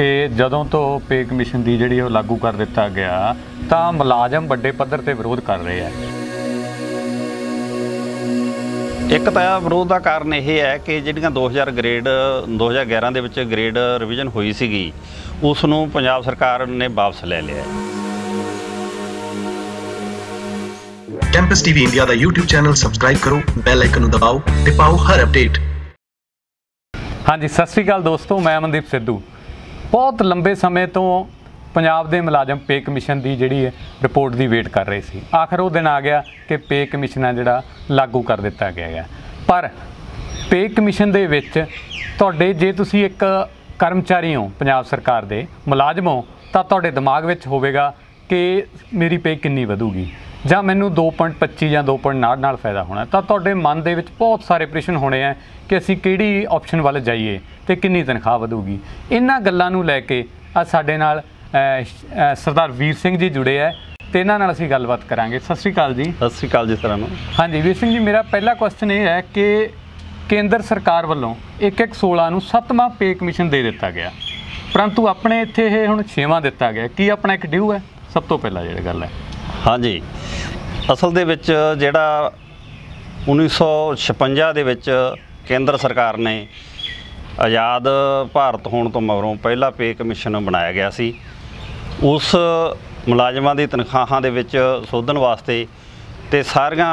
कि जदों तो पे कमीशन की जी लागू कर दिता गया तो मुलाजम वड्डे पद्धर पर विरोध कर रहे हैं। एक तो विरोध का कारण यह है कि जिहड़ियां 2011 दे विच ग्रेड रिविजन हुई सीगी उस नूं पंजाब सरकार ने वापस ले लिया। कैंपस टीवी इंडिया दा यूट्यूब चैनल सब्सक्राइब करो, बेल आइकन दबाओ ते पाओ हर अपडेट। हाँ जी, सत श्री अकाल दोस्तों, मैं अमनदीप सिद्धू। बहुत लंबे समय तो पंजाब के मुलाजम पे कमीशन की जी रिपोर्ट की वेट कर रहे थे। आखिर वो दिन आ गया कि पे कमीशन जोड़ा लागू कर दिता गया है। पर पे कमीशन दे विच तुहाडे जे तुसी एक कर्मचारी हो, पंजाब सरकार के मुलाजम हो, तो तुहाडे दिमाग में होगा कि मेरी पे कितनी वधूगी या मैनू 2.25 या 2.9 नाल फायदा होना। तो तुहाडे मन दे विच बहुत सारे प्रश्न होने हैं कि असीं किहड़ी ऑप्शन वाल जाइए तो कितनी तनख्वाह वधूगी। इन्हां गल्लां नूं लैके साडे नाल सरदार वीर सिंह जी जुड़े है तो इन्हां नाल असीं गलबात करांगे। सत श्री अकाल जी। सत श्री अकाल जी सरानो। हाँ जी वीर सिंह जी, मेरा पहला क्वेश्चन ये है कि केंद्र सरकार वालों 1/16 नूं 7वां पे कमीशन दे दिता गया, परंतु अपने इत्थे ये हुण 6वां दिता गया, की अपना एक ड्यू है सब तो पहला जिहड़ी गल है? हाँ जी, असल दे विच जिहड़ा 1956 दे विच केंद्र सरकार ने आज़ाद भारत होने तो मगरों पहला पे कमीशन बनाया गया सी। उस मुलाजमां दी तनख्वाहां दे विच सोधन वास्ते ते सारियां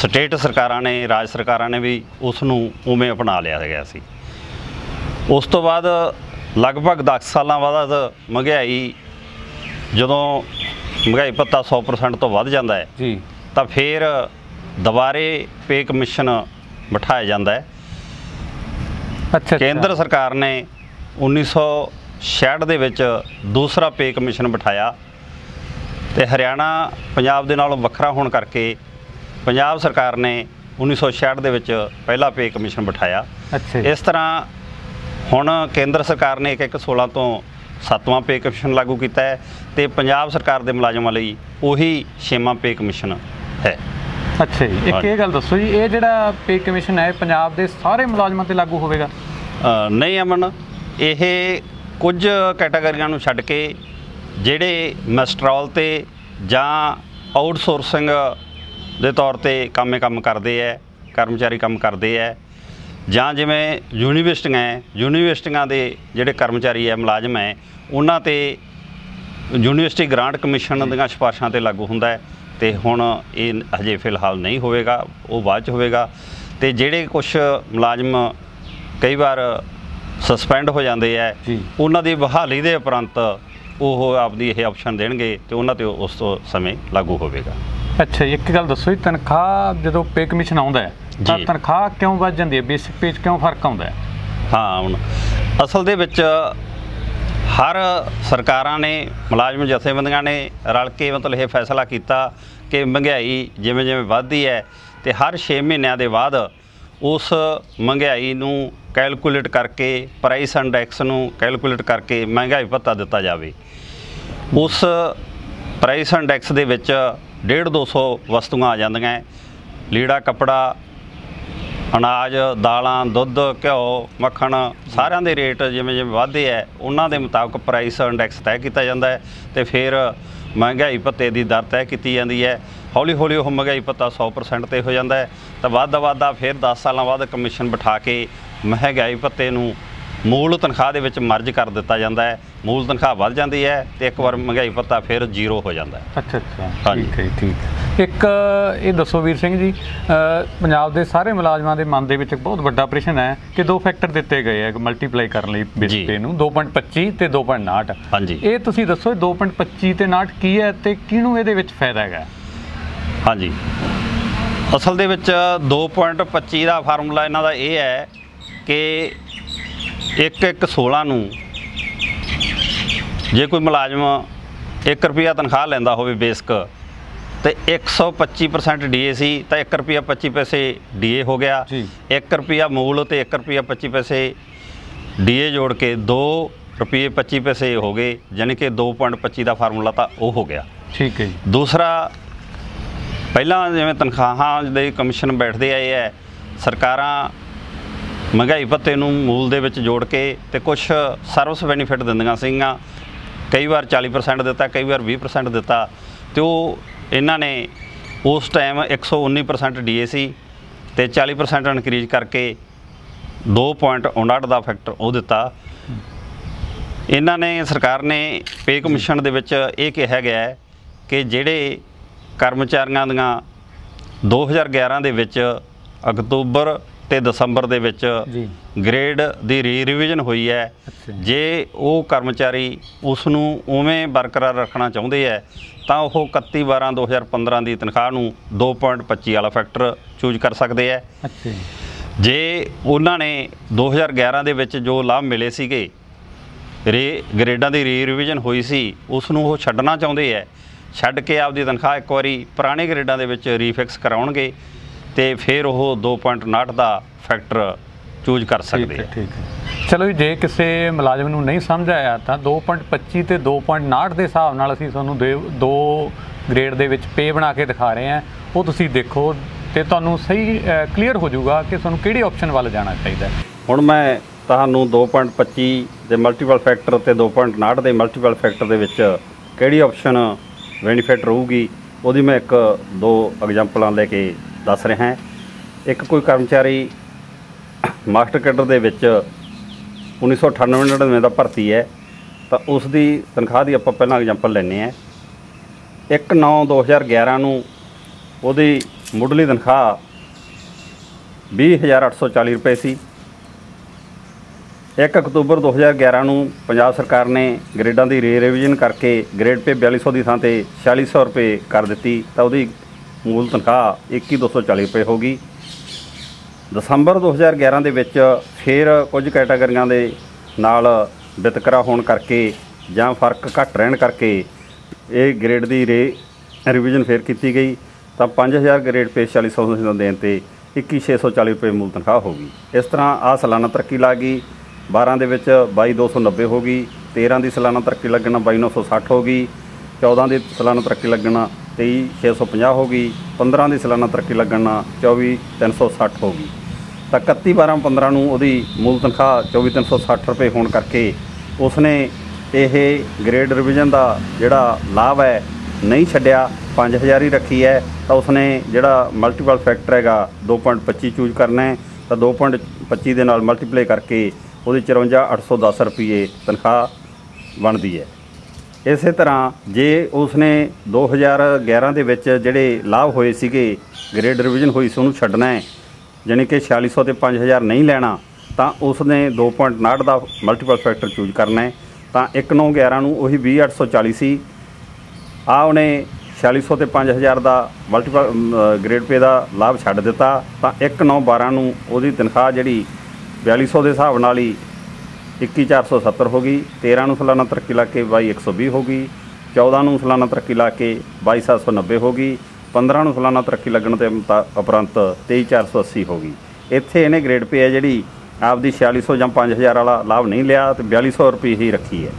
स्टेट सरकारां ने, राज सरकारां ने भी उस नूं उवें अपना लिया गया सी। उस तो बाद लगभग 10 सालां बाद महंगाई जदों महंगाई भत्ता 100% तो वध जांदा है जी, तां फिर दुबारे पे कमीशन बिठाया जांदा है। अच्छा, केंद्र सरकार ने 1966 दे विच दूसरा पे कमीशन बिठाया तो हरियाणा पंजाब दे नालों वखरा होने करके पंजाब सरकार ने 1966 दे विच पहला पे कमीशन बिठाया। अच्छा, इस तरह हुण केंद्र सरकार ने 1/16 तो 7वां पे कमीशन लागू किया है तो पंजाब सरकार के मुलाजमां लई उही 6वां पे कमीशन है। अच्छा जी, एक ये गल दसो जी, ये जिहड़ा पे कमीशन है पंजाब के सारे मुलाजमां ते लागू होवेगा? नहीं अमन, यह कुछ कैटागरियां नूं छड्ड के जिहड़े मिस्ट्रॉल ते जां आउटसोर्सिंग दे तौर ते काम करदे है, कर्मचारी काम करदे है, जां जिवें यूनीवर्सिटियां है, यूनीवर्सिटियां दे जिहड़े कर्मचारी है मुलाजम है उन्हां ते यूनीवर्सिटी ग्रांट कमीशन दीआं सिफारिशां ते लागू हुंदा है ते हुण इह हजे फिलहाल नहीं होवेगा, वो बाद च होवेगा। ते जिहड़े कुछ मुलाजम कई बार सस्पेंड हो जाते हैं उन्हों की बहाली के उपरंत वो आपकी यह ऑप्शन देंगे तो उन्होंने उस तो समय लागू होगा। अच्छा, एक गल दसो जी, तनख्वाह जो पे कमीशन आता है तो तनख्वाह क्यों बढ़ जाती है? बेसिक पे क्यों फर्क आता है? हाँ, हम असल दे विच हर सरकार ने मुलाजम जथेबंदियां ने रल के मतलब यह फैसला किया कि महंगाई जिमें जिमें बढ़ती है तो हर 6 महीनों के बाद उस महंगाई नूं कैलकुलेट करके प्राइस इंडैक्स नूं कैलकुलेट करके महंगाई भत्ता दिता जाए। उस प्राइस इंडैक्स दे विच 150-200 वस्तुआं आ जांदियां, लीड़ा कपड़ा अनाज दालां दुध घ्यो मक्खण सारियां दे रेट जिवें जिवें वधदे है उन्हां दे मुताबक प्राइस इंडैक्स तय किया जाता है तो फिर महंगाई भत्ते की दर तय की जाती है। हौली हौली वह महंगाई भत्ता 100% तो हो जाता है तो वादा वादा फिर 10 साल बाद कमीशन बिठा के महंगाई भत्ते नूं मूल तनख्वाह दे विच मर्ज कर दिता जाता है, मूल तनख्वाह बढ़ जाती है तो एक बार महंगाई भत्ता फिर 0 हो जाता है। अच्छा अच्छा, हाँ ठीक है ठीक है। एक ये दसो वीर सिंह जी, पंजाब के सारे मुलाजमां के मन के बहुत वड्डा प्रश्न है कि 2 फैक्टर दिते गए हैं मल्टीप्लाई करने बेस पे नूं, 2.25 ते 2.59। हाँ जी, ये तुसीं दसो 2.25 ते 59 की है ते किहनूं इहदे विच फायदा है? हाँ जी, असल दे विच 2.25 का फार्मूला इन्हां दा यह है कि 1/16 नूं जे कोई मुलाजम 1 रुपया तनख्वाह लैंदा होवे बेसिक तो 125% DA सी तो 1 रुपया 25 पैसे DA हो गया, 1 रुपया मूल तो 1 रुपया 25 पैसे DA जोड़ के 2 रुपये 25 पैसे हो गए, यानी कि 2.25 का फार्मूला तो वह हो गया। ठीक है। दूसरा पहला जिवें तनख्वाहां दे कमीशन बैठदे आए है सरकारां महंगाई भत्ते नूं मूल दे विच जोड़ के ते कुछ सर्विस बेनीफिट दिंदियां सीगियां, कई बार 40% दिता, कई बार 20% दिता। तो इन्हां ने उस टाइम 119% DAC ते 40% इनक्रीज करके 2.59 का फैक्टर वह दिता। इन्होंने सरकार ने पे कमीशन दे विच यह कहा गया है कि जिहड़े कर्मचारियों दियां 2011 दे विच अक्तूबर ते दसंबर दे विच ग्रेड दी रीरिविजन हुई है, जे वो कर्मचारी उसनूं उवें बरकरार रखना चाहुंदे है तां वो 31/12/2015 की तनखाह नूं 2.25 वाला फैक्टर चूज कर सकदे है। जे उन्होंने 2011 दे विच जो लाभ मिले सीगे ग्रेडां की रीरिविजन हुई सी उसनूं वो छड्डना चाहुंदे है, छड्ड के आपकी तनखाह एक बारी पुराने ग्रेडों के विच रीफिक्स कराउणगे ते फिर वो 2.59 का फैक्टर चूज कर सकते हैं। ठीक है, चलो जी, जे किसी मुलाजम नूं नहीं समझ आया तो 2.25 ते 2.59 के हिसाब नाल असीं तुहानूं दो ग्रेड दे विच पे बना के दिखा रहे हैं, वो तुसीं देखो तो तुहानूं सही क्लीयर हो जाऊगा कि तुहानूं किहड़े ऑप्शन वाल जाना चाहिए। हुण मैं तुहानूं 2.25 के मल्टीपल फैक्टर ते 2.59 के मल्टीपल फैक्टर दे विच किहड़ी ऑप्शन बेनीफिट रहूगी वही मैं एक दो एग्जाम्पलों लेके दस रहा है। एक कोई कर्मचारी मास्टर कैडर के विच 1998-99 का भर्ती है तो उसकी तनख्वाह की आप पहला एग्जाम्पल लेने हैं। 1/9/2011 नूं उहदी मुढ़ली तनख्वाह 20,840 रुपए सी। 1 अक्तूबर 2011 नूं पंजाब सरकार ने ग्रेडों की रीरिविजन करके ग्रेड पे 4200 की थां ते 4600 रुपए कर दी तो उहदी मूल तनख्वाह 21,240 रुपए होगी। दसंबर 2011 दे विच फिर कुछ कैटागरियां दे नाल वितकरा होण करके जां फर्क घट रहण करके ये ग्रेड की रीरिविजन फिर की गई तो 5000 ग्रेड पे 4600 देण ते 21,640 रुपए मूल तनख्वाह होगी। इस तरह आ सालाना तरक्की ला गई। 12 दे विच 22,290 हो गई। 13 की सालाना तरक्की लगना 22,960 हो गई। 14 की सालाना तरक्की लगना 23,650 हो गई। 15 की सालाना तरक्की लगना 24,360 हो गई। तो 31/12/15 नूं उहदी मूल तनख्वाह 24,360 रुपए होने करके उसने ये ग्रेड रिविजन का जिहड़ा लाभ है नहीं छड्डिया, 5,000 ही रखी है। तो उसने जिहड़ा मल्टीपल फैक्टर हैगा 2.25 चूज करना है तो 2.25 के नाल मल्टीप्लाई करके वो 54,810 रुपये तनख्वाह बनती है। इस तरह जे उसने 2011 के जोड़े लाभ होए सीगे ग्रेड रिविजन हुई से उन्होंने छड्डना है, यानी कि 4600 तो 5000 नहीं लेना, तो उसने 2.59 का मल्टीपल फैक्टर चूज करना है। तो 1/9/11 में वही 20,840 सी। उन्हें 4600 तो 5000 का मल्टीपल ग्रेड पे का लाभ छड्ड दिता। तो 1/9/12 में वो तनख्वाह जी 4200 के हिसाब नाल ही 21,470 हो गई। 13 नूं सालाना तरक्की ला के 22,120 हो गई। 14 नूं सालाना तरक्की ला के 22,790 हो गई। 15 नूं सालाना तरक्की लगन के उपरंत 23,480 हो गई। इत्थे इहने ग्रेड पे है जिहड़ी आपदी 4600 जां 5000 वाला लाभ नहीं लिया तो 4200 रुपये ही रखी है,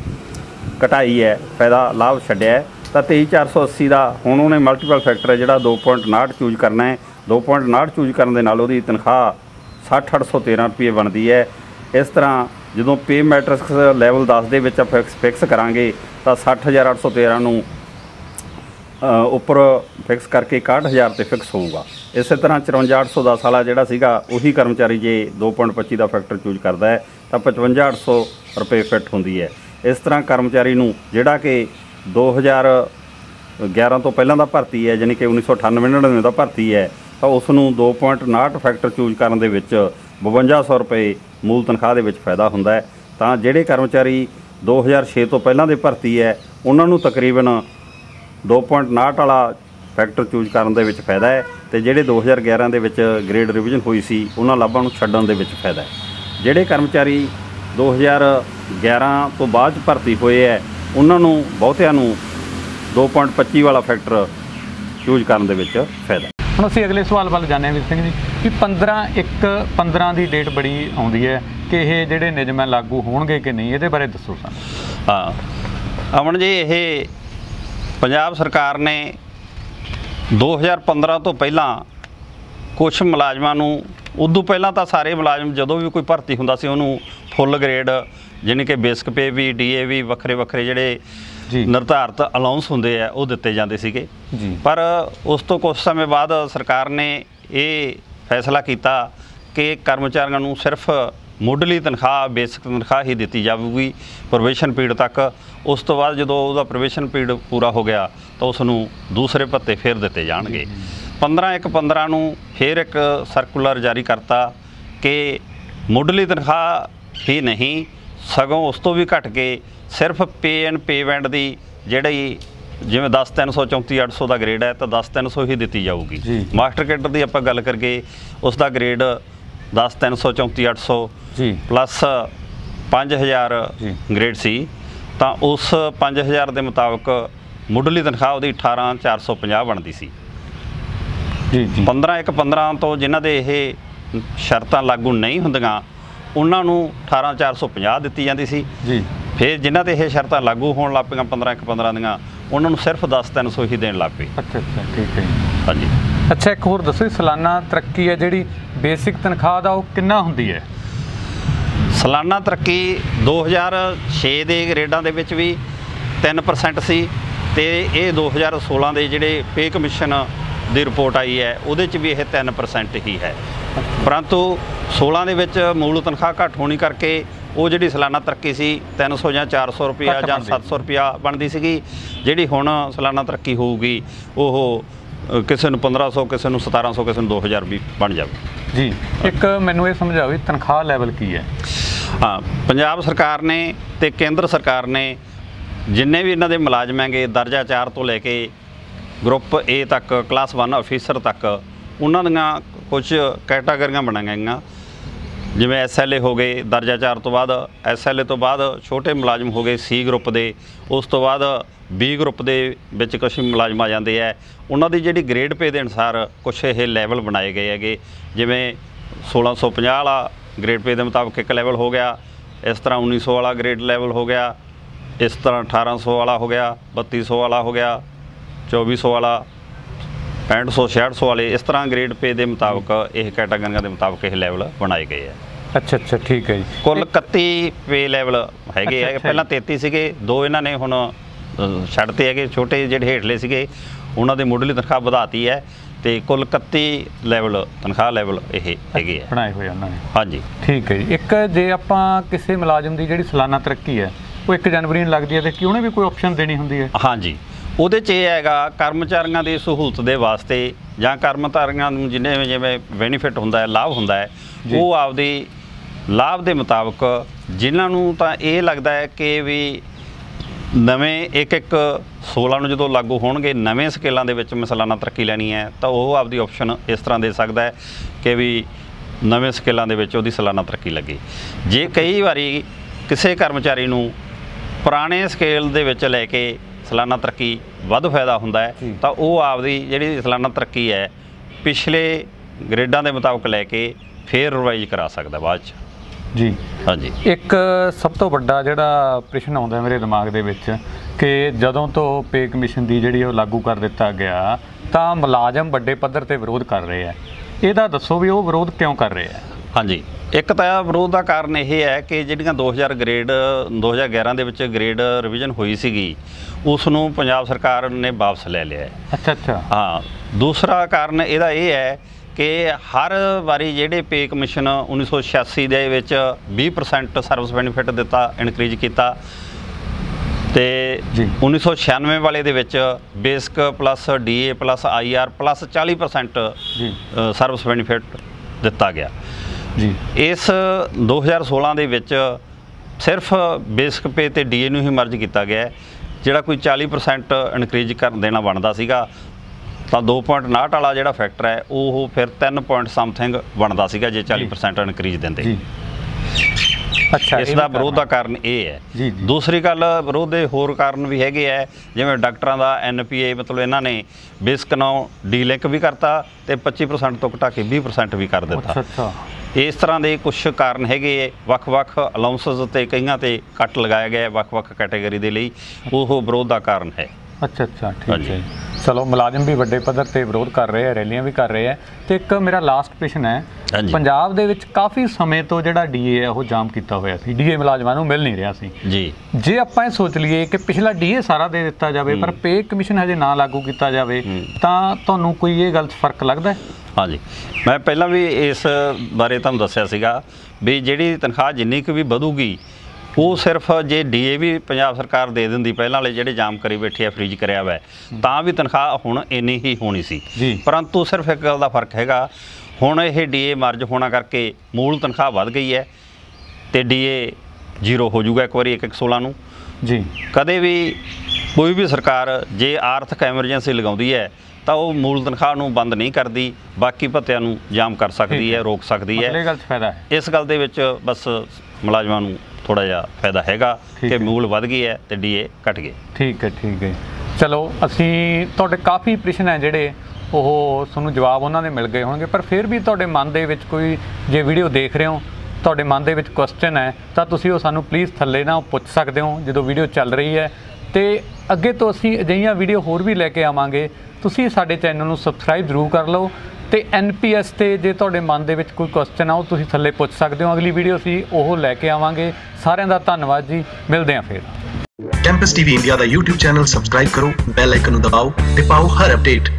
घटाई है, फायदा लाभ छड्डिया। तो 23,480 का हुण उहने मल्टीपल फैक्टर है जिहड़ा 2.59 चूज करना है। 2.59 चूज करन दे नाल उहदी तनख्वाह 60,813 रुपये बनती है। इस तरह जो पे मैट्रिक्स लैवल 10 के फिक्स करांगे तो 60,813 नूं उपर फिक्स करके 61,000 से फिक्स होगा। इस तरह 54,810 वाला जिहड़ा सीगा उही कर्मचारी जे 2.25 का फैक्टर चूज करता है तो 55,800 रुपये फिट होंदी है। इस तरह कर्मचारी नूं जिहड़ा कि 2011 तो पहलां दा भर्ती है, यानी कि 1998-99 दा भर्ती है, तो उसनूं 2.59 फैक्टर चूज करन दे विच 5200 रुपए मूल तनख्वाह दे विच फायदा हुंदा है। तो जिहड़े कर्मचारी 2006 तो पहलां दे भर्ती है उन्हां नूं तकरीबन 2.59 वाला फैक्टर चूज करन दे विच फायदा है। तो जिहड़े 2011 दे विच ग्रेड रिविजन हुई सी उन्हां लाभां नूं छड्डण दे विच फायदा है। जिहड़े कर्मचारी 2011 तो बाद भर्ती होए है उन्हां नूं बहुतिआं नूं 2.25 वाला फैक्टर चूज करन दे विच फायदा। हम असं अगले सवाल वाल जाने हैं। वीर सिंह जी, कि 15/1/15 की डेट बड़ी आती है कि यह जोड़े नियम लागू होंगे कि नहीं, ये बारे दसो सन। हाँ अमन जी, ये पंजाब सरकार ने 2015 तो पहला कुछ मुलाजमान उदू पहला तो सारे मुलाजम जो भी कोई भर्ती होंदा सी उन्होंने फुल ग्रेड यानी कि बेसिक पे भी डी ए भी वक्रे वक्रे जिहड़े निर्धारित अलाउंस होंदे है वो दिते जांदे सीगे। पर उस तो कुछ समय बाद सरकार ने यह फैसला किया कि कर्मचारियों नूं सिर्फ मुढ़ली तनख्वाह बेसिक तनख्वाह ही दी जाएगी प्रोबेशन पीरियड तक। उस तो बाद जो उसका प्रोबेशन पीरियड पूरा हो गया तो उसनूं दूसरे भत्ते फिर दिते जाणगे। 15/1/15 नूं फिर एक सर्कुलर जारी करता कि मुढ़ली तनख्वाह ही नहीं सगों उस तो भी घट के सिर्फ पे एंड पेमेंट की जिहड़ी जिवें 10/334/800 का ग्रेड है तो 10/300 ही दी जाऊगी। मास्टर कैडर की आपां गल करके उसका ग्रेड 10/334/800 प्लस 5000 ग्रेड सी तो उस 5000 के मुताबिक मुढ़ली तनख्वाह उसकी 18450 बनती सी। 15/1/15 तो जिन्हां दे ये शर्तां लागू नहीं हुंदियां उन्हां नूं 18450 दित्ती जांदी सी। फिर जिन्हां दे ये शर्तां लागू होण लग पईयां 15/1/15 दियां उन्हां नूं सिर्फ 10/300 ही देण लग पए। अच्छा ठीक है हाँ जी। अच्छा एक होर दसो सालाना तरक्की है जिहड़ी बेसिक तनख्वाह दा ओह किन्ना हुंदी है? सालाना तरक्की 2006 दे ग्रेडां दे विच भी 3% सी ते इह 2016 दे जिहड़े पे कमीशन दी रिपोर्ट आई है उहदे च भी यह 3% ही है। परंतु 16 दे विच मूल तनख्वाह घट होने करके वो जिहड़ी सालाना तरक्की सी 300 या 400 रुपया या 700 रुपया बनती सीगी। जिहड़ी हुण सालाना तरक्की होऊगी ओह किसी नूं 1500 किसी नूं 1700 किसी नूं 2000 भी बन जाएगी। जी एक मैनूं ये समझाओ तनख्वाह लैवल की है? हाँ पंजाब सरकार ने ते केंद्र सरकार ने जिन्ने भी इन्हां दे मुलाजम हैगे दर्जा 4 तो लैके ग्रुप ए तक क्लास 1 ऑफिसर तक उन्हां दियां कुछ कैटागरियां बनाई गई जिवें SLA हो गए दर्जा 4 तो बाद SLA तो बाद छोटे मुलाजम हो गए C ग्रुप दे। उस तो बाद B ग्रुप दे विच कुछ मुलाजम आ जाते हैं उन्हां दी जिहड़ी ग्रेड पे दे अनुसार कुछ ये लैवल बनाए गए हैगे जिवें 1650 वाला ग्रेड पे दे मुताबिक एक लैवल हो गया, इस तरह 1900 वाला ग्रेड लैवल हो गया, इस तरह 1800 वाला हो गया, 3200 वाला हो गया, 2400 वाला, 6500 वाले, इस तरह ग्रेड पे के मुताबिक यह कैटागरियां के मुताबिक यह लैवल बनाए गए हैं। अच्छा अच्छा ठीक है जी। कुल 31 पे लैवल है। पहला 33 से 2 इन्होंने हुण छड्डते है छोटे जिहड़े हेठले सीगे उन्होंने मुढ़ली तनख्वाह वधाती है तो कुल 31 लैवल तनख्वाह लैवल यह है बनाए हुए उन्होंने। हाँ जी ठीक है जी। एक जे आपां किसी मुलाजम की जिहड़ी सालाना तरक्की है वो 1 जनवरी नूं लगदी है तो कि उन्हें भी कोई ऑप्शन देनी हुंदी है? हाँ जी उहदे च यह हैगा कर्मचारियों की सहूलत के वास्ते जां कर्मचारियों नूं जिन्हें जिवें बेनीफिट हुंदा है लाभ हुंदा है वो आपदी लाभ के मुताबिक जिन्हां नूं तां यह लगदा है कि भी नवें 1/1/16 नूं जदों लागू होणगे नवें स्केलों के विच सालाना तरक्की लैनी है तो वो आपदी ऑप्शन इस तरह दे सकदा है कि भी नवें स्केलों के विच उहदी सालाना तरक्की लगे। जे कई वारी किसी कर्मचारी नूं पुराने स्केल दे विच लैके सालाना तरक्की वध फायदा हुंदा है तो वह आपदी जिहड़ी सालाना तरक्की है पिछले ग्रेडां के मुताबिक लैके फिर रिवाइज करा सकदा बाद च। जी हाँ जी। एक सब तो वड्डा जिहड़ा प्रश्न आउंदा मेरे दिमाग दे विच कि जदों तो पे कमीशन दी जिहड़ी ओह लागू कर दित्ता गया तो मुलाजम वड्डे पद्धर ते विरोध कर रहे है, इहदा दस्सो भी ओह विरोध क्यों कर रहे है? हाँ जी। एक तो विरोध का कारण यह है कि जिहड़ियां 2011 के ग्रेड रिविजन हुई सी उसनूं पंजाब सरकार ने वापस ले लिया है। अच्छा अच्छा हाँ। दूसरा कारण इहदा यह है कि हर वारी जिहड़े पे कमीशन 1986 दे विच 20% सर्विस बेनीफिट दिता इनक्रीज किया ते 1996 वाले दे विच basic plus DA plus IR plus 40% service benefit दिता गया। जी इस 2016 दे विच सिर्फ बेसिक पे ते DA नूं ही मर्ज किया गया जिहड़ा कोई 40% इनक्रीज कर देना बनता सीगा तो 2.59 वाला जिहड़ा फैक्टर है वो फिर 3 पॉइंट समथिंग बनता सीगा जे 40% इनक्रीज देंदे। अच्छा इसका विरोध का कारण यह है। जी, जी। दूसरी गल विरोध के होर कारण भी हैगे है जिवें डॉक्टरां दा NPA मतलब इन्होंने बेसिक नाल डी लिंक भी करता तो 25% तो घटा के 20% भी कर दिता। अच्छा इस तरह के कुछ कारण हैगे वख-वख अलाउंसेस ते कईयां ते कट लगाया गया वख-वख कैटेगरी दे लई, ओह विरोध का कारण है। अच्छा अच्छा ठीक है। चलो मुलाजम भी वड्डे पद्धर से विरोध कर रहे हैं, रैलियां भी कर रहे हैं। तो एक मेरा लास्ट प्रश्न है, पंजाब के काफ़ी समय तो जिहड़ा डीए है वो जाम किया हुआ सी, डीए मुलाजमान नूं मिल नहीं रहा सी जी। जे आपां ये सोच लीए कि पिछला डीए सारा दे दिता जाए पर पे कमीशन हजे ना लागू किया जाए तो तुहानूं कोई ये गल फर्क लगता है? हाँ जी, मैं पहला भी इस बारे तुहानूं दस्सिया सीगा भी जिहड़ी तनख्वाह जिन्नी क भी वधूगी वो सिर्फ जे डी ए भी पंजाब सरकार दे दिंदी पहलां वाले जिहड़े जाम करी बैठी है फ्रीज करिया वा तां भी तनख्वाह हुण इन्नी ही होनी सी, परंतु सिर्फ एक गल दा फर्क हैगा हुण इह डी ए मर्ज होना करके मूल तनख्वाह वध गई है ते डी ए जीरो हो जाऊगा एक बारी 1/16 नूं जी। कदे भी कोई भी सरकार जे आर्थिक एमरजेंसी लगाउंदी है तो वह मूल तनख्वाह नूं बंद नहीं करती, बाकी भत्तियां नूं जाम कर सकती है, रोक सकती है। इस गल दे विच बस मुलाजमां नूं थोड़ा जा फायदा हैगा कि मूल वध गई है तो डी ए घट गए। ठीक है ठीक है। चलो असी तुहाडे काफ़ी प्रश्न है जिहड़े ओह तुहानूं जवाब उन्होंने मिल गए होणगे, पर फिर भी तुहाडे मन दे विच कोई जे वीडियो देख रहे हो तुहाडे मन दे विच क्वेश्चन है तो तुसीं ओह सानूं प्लीज़ थल्ले ना पुछ सकदे हो जदों वीडियो चल रही है। तो अगे तो असी अजिहियां वीडियो होर भी लैके आवांगे, तुसीं साडे चैनल नूं सबसक्राइब जरूर कर लो। तो NPS से जे तुहाडे मन दे विच कोई क्वेश्चन आओ तुसीं थल्ले पुछ सकदे हो, अगली वीडियो असीं ओह लैके आवांगे। सारिआं दा धन्नवाद जी, मिलदे आं फिर। कैंपस TV इंडिया दा YouTube चैनल सबसक्राइब करो, बैल आइकन दबाओ ते पाओ हर अपडेट।